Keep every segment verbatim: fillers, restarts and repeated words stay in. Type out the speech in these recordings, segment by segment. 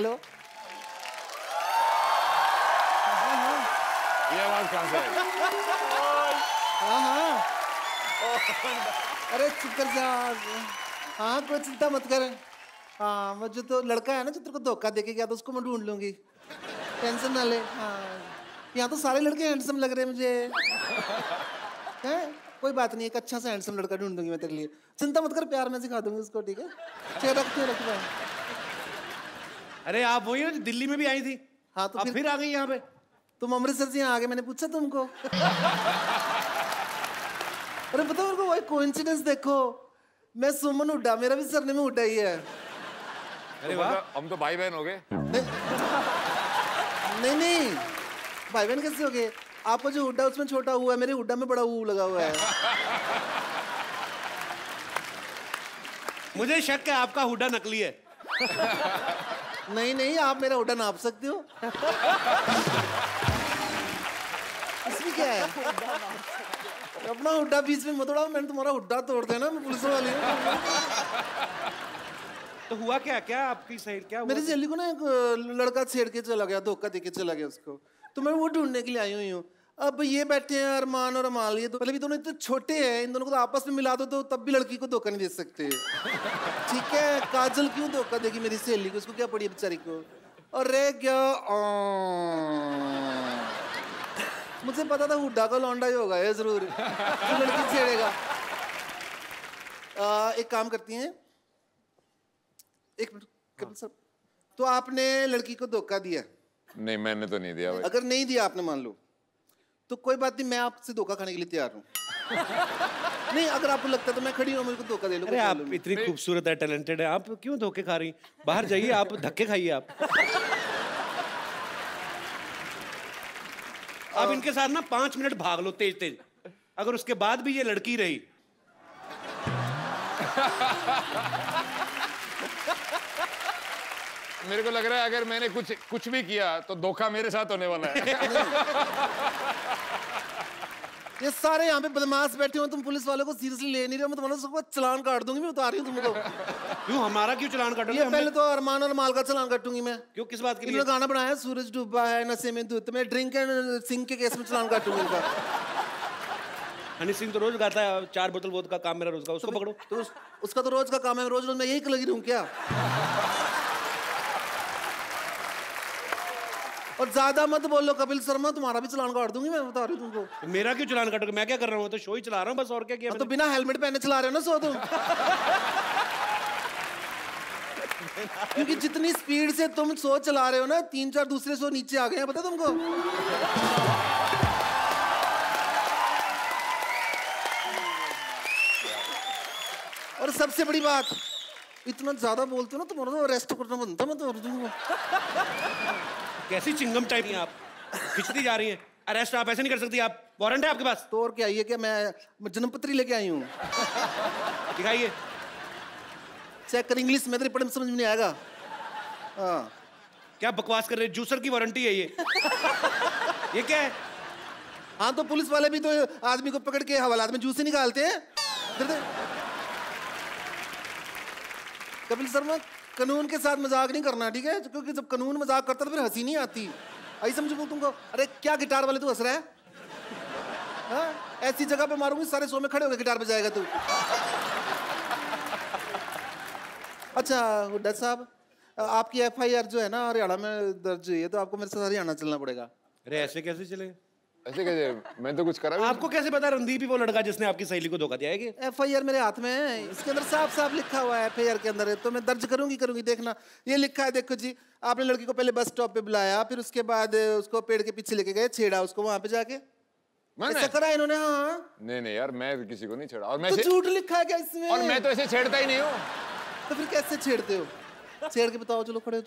Hello, ये आवाज कहाँ से आई? अरे चित्र साहब, हाँ कोई चिंता मत कर। हाँ मुझे तो लड़का है ना चित्र को धोखा देके गया तो उसको मैं ढूंढ लूंगी, टेंशन ना ले। हाँ यहाँ तो सारे लड़के हैंडसम लग रहे हैं मुझे। हैं कोई बात नहीं, एक अच्छा सा हैंडसम लड़का ढूंढ दूंगी मैं तेरे लिए, चिंता मत कर। प्यार में सिखा दूंगी उसको, ठीक है? चेहरा क्यों रखना है? अरे आप वही हो जो दिल्ली में भी आई थी? हाँ तो फिर, फिर आ गई यहाँ पे। तुम अमृतसर से यहाँ आ गए, मैंने पूछा तुमको। अरे पता मेरे को वही कोइंसिडेंस देखो, मैं सुमन हुड्डा, मेरा भी सरनेम हुड्डा ही है। अरे वाह, हम तो भाई बहन हो गए। नहीं नहीं, भाई बहन कैसे हो गए? आपको जो हुड्डा उसमें छोटा हुआ है, मेरे हुड्डा में बड़ा हुआ लगा हुआ है। मुझे शक है आपका हुड्डा नकली है। नहीं नहीं, आप मेरा हुड्डा नाप सकते हो। इसमें क्या है? अपना हुड्डा बीच में मत उड़ाओ, मैंने तुम्हारा हुड्डा तोड़ देना, मैं पुलिस वाली हूं। तो हुआ क्या? क्या आपकी साइड क्या हुआ? मेरी सहेली को ना एक लड़का छेड़ के चला गया, धोखा देके चला गया उसको, तो मैं वो ढूंढने के लिए आई हुई हूँ। अब ये बैठे हैं अरमान और अमाल, ये तो पहले भी दोनों इतने छोटे हैं, इन दोनों को तो आपस में मिला दो तो तब भी लड़की को धोखा नहीं दे सकते। ठीक है, काजल क्यों धोखा देगी मेरी सहेली को? उसको क्या पड़ी है बेचारी को? अरे क्या मुझे पता था हुड्डा का लौंडा ही होगा ये, जरूर तो लड़की छेड़ेगा। आ, एक काम करती हैं, एक मिनट कपिल सर, तो आपने लड़की को धोखा दिया? नहीं मैंने तो नहीं दिया भाई। अगर नहीं दिया आपने मान लो तो कोई बात नहीं, मैं आपसे धोखा खाने के लिए तैयार हूँ। नहीं अगर आपको लगता है तो मैं खड़ी हूँ, मुझे धोखा दे लो। अरे आप इतनी खूबसूरत है, टैलेंटेड है, आप क्यों धोखे खा रही? बाहर जाइए आप, धक्के खाइए आप। आप इनके साथ ना पांच मिनट भाग लो तेज तेज, अगर उसके बाद भी ये लड़की रही। मेरे को लग रहा है अगर मैंने कुछ कुछ भी किया तो धोखा मेरे साथ होने वाला है। ये सारे यहाँ पे बदमाश बैठे हो, तुम पुलिस वालों को सीरियसली ले नहीं रहे हो, मैं तुम्हारा सबको चलान काट दूंगी। मैं बता रही हूँ तुमको। क्यों हमारा क्यों चलान काटोगे? पहले तो अरमान और माल का चलान काटूंगी मैं। क्यों, किस बात के लिए? गाना बनाया सूरज डूबा है नशे में दूध, मैं ड्रिंक एंड सिंह के केस में चलान काटूंगी उनका। हनी सिंह तो रोज गाता है, चार बोतल वोद का काम मेरा रोज का, उसको पकड़ो। तो उसका तो रोज का काम है, रोज रोज मैं यही लगी रहूँ क्या? और ज्यादा मत बोलो कपिल शर्मा, तुम्हारा भी चलान काट दूंगी मैं, बता रही हूं तुमको। मेरा क्यों चलान काटोगे? मैं क्या कर रहा हूँ? तो शो ही चला रहा हूँ बस, और क्या किया? तो बिना हेलमेट पहने चला रहे हो ना शो तुम। क्योंकि जितनी स्पीड से तुम शो चला रहे हो ना, तीन चार दूसरे शो नीचे आ गए हैं, पता तुमको। और सबसे बड़ी बात, इतना ज्यादा बोलते हो ना तुम्हारा तो अरेस्ट करना बनता है, मैं तो तुमको। कैसी चिंगम टाइप हैं आप, खिंचती जा रही हैं। अरेस्ट आप ऐसे नहीं कर सकती, आप वारंट है आपके पास। तो और क्या, ये क्या मैं जन्मपत्री लेके आई हूँ? दिखाइए, चेक कर। इंग्लिश में तेरे पढ़ने समझ में नहीं आएगा। हाँ क्या बकवास कर रहे हैं, जूसर की वारंटी है ये। ये क्या है? हाँ तो पुलिस वाले भी तो आदमी को पकड़ के हवालात में जूस ही निकालते हैं। कपिल शर्मा, कानून के साथ मजाक नहीं करना, ठीक है? क्योंकि जब कानून मजाक करता तो फिर हंसी नहीं आती, आई समझो तुमको। अरे क्या गिटार वाले तू हंस रहा है? हाँ ऐसी जगह पे मारूंगी सारे शो में खड़े होकर गिटार बजाएगा तू। अच्छा हुड्डा साहब, आपकी एफ आई आर जो है ना हरियाणा में दर्ज हुई है, तो आपको मेरे साथ हरियाणा चलना पड़ेगा। अरे ऐसे कैसे चलेगा? ऐसे कैसे? मैं तो कुछ करा। आपको कैसे पता रणदीप ही वो लड़का जिसने आपकी सहेली को धोखा दिया है? एफ आई आर मेरे हाथ में है, इसके अंदर साफ साफ लिखा हुआ है एफ आई आर के अंदर है, तो मैं दर्ज करूंगी करूंगी देखना। ये लिखा है देखो जी, आपने लड़की को पहले बस स्टॉप पे बुलाया, फिर उसके बाद उसको पेड़ के पीछे लेके गए, छेड़ा उसको वहां पे जाके। ऐसा करा इन्होंने? हाँ नहीं नहीं यार, मैं किसी को नहीं छेड़ा। और मैं झूठ लिखा है क्या इसमें? और मैं तो ऐसे छेड़ता ही नहीं हूँ। तो फिर कैसे छेड़ते हो? छेड़ के बताओ, चलो खड़े हो,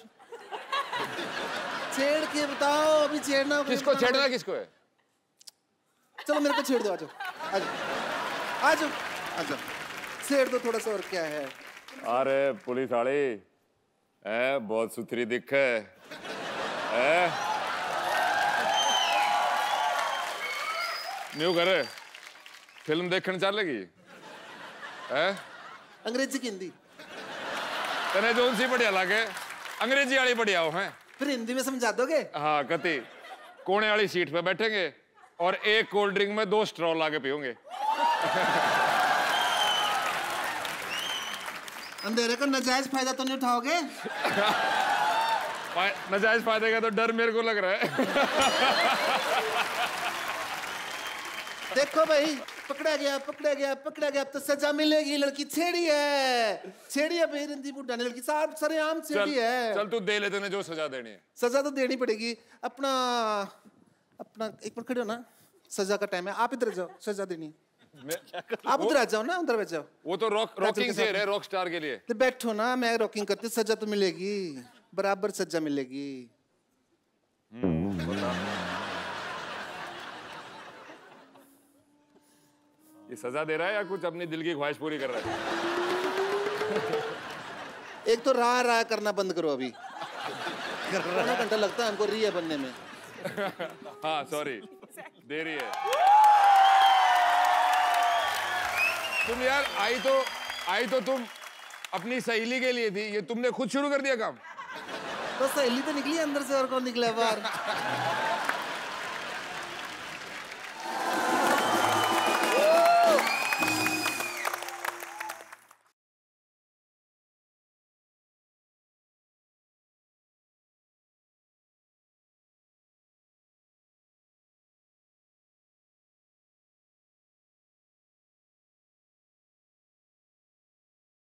छेड़ के बताओ। अभी छेड़ना किसको? छेड़ना किसको है? चलो मेरे को छेड़ दो, आज आज आज छेड़ दो थोड़ा सा। और क्या है? अरे पुलिस वाले ए बहुत सुथरी दिख है ए न्यू करे फिल्म देखने चलेगी ए अंग्रेजी हिंदी तने जोन सी बढ़िया लगे अंग्रेजी वाली बढ़िया हो। फिर हिंदी में समझा दोगे? हाँ कति। कोने वाली सीट पे बैठेंगे और एक कोल्ड ड्रिंक में दो स्ट्रॉ लाके पियोगे। अंधेरे को नाजायज फायदा तो नहीं उठाओगे? नाजायज फायदे का तो डर मेरे को लग रहा है। देखो भाई पकड़ा गया पकड़ा गया पकड़ा गया तो सजा मिलेगी। लड़की छेड़ी है छेड़ी है भाई रणदीप बुड्ढा ने। लड़की साफ सरेआम छेड़ी है। चल तू दे लेते हैं जो सजा देनी है। सजा तो देनी पड़ेगी। अपना अपना एक बार खड़े हो ना, सजा का टाइम है। आप इधर जाओ, सजा देनी है। आप उधर आ जाओ ना, उधर बैठ जाओ। वो तो रॉक रॉकिंग से है, रॉक स्टार के लिए। तो बैठो ना, मैं रॉकिंग करती हूँ, सजा तो मिलेगी बराबर, सजा मिलेगी। ये सजा दे रहा है या कुछ अपनी दिल की ख्वाहिश पूरी कर रहा है? एक तो राह राह करना बंद करो। अभी आधा घंटा लगता है हमको रिया बनने में। हाँ सॉरी दे रही है। तुम यार आई तो आई तो तुम अपनी सहेली के लिए थी, ये तुमने खुद शुरू कर दिया काम। तो सहेली तो निकली अंदर से और कौन निकला बाहर।